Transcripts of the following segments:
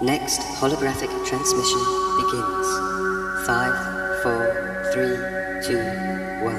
Next holographic transmission begins. 5, 4, 3, 2, 1.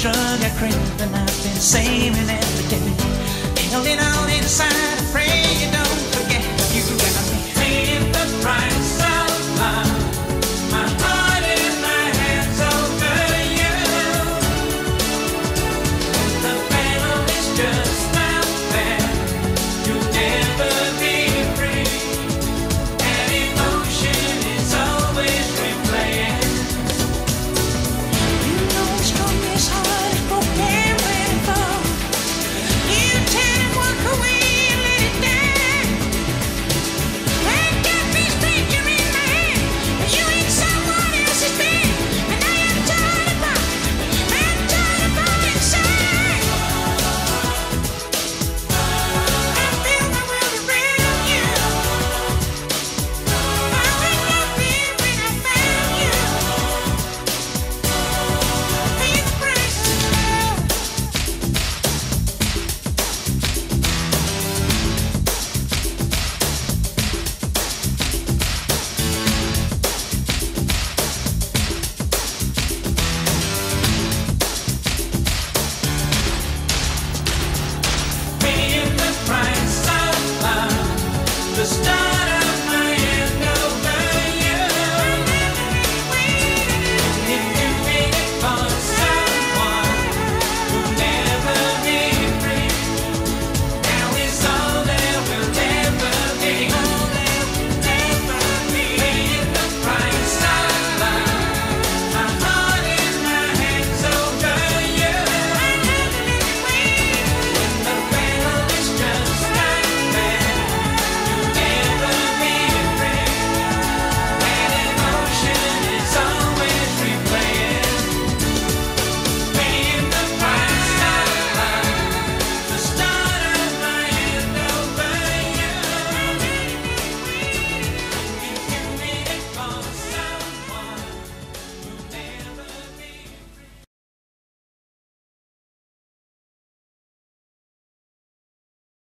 Drug I crave and I've been saving it.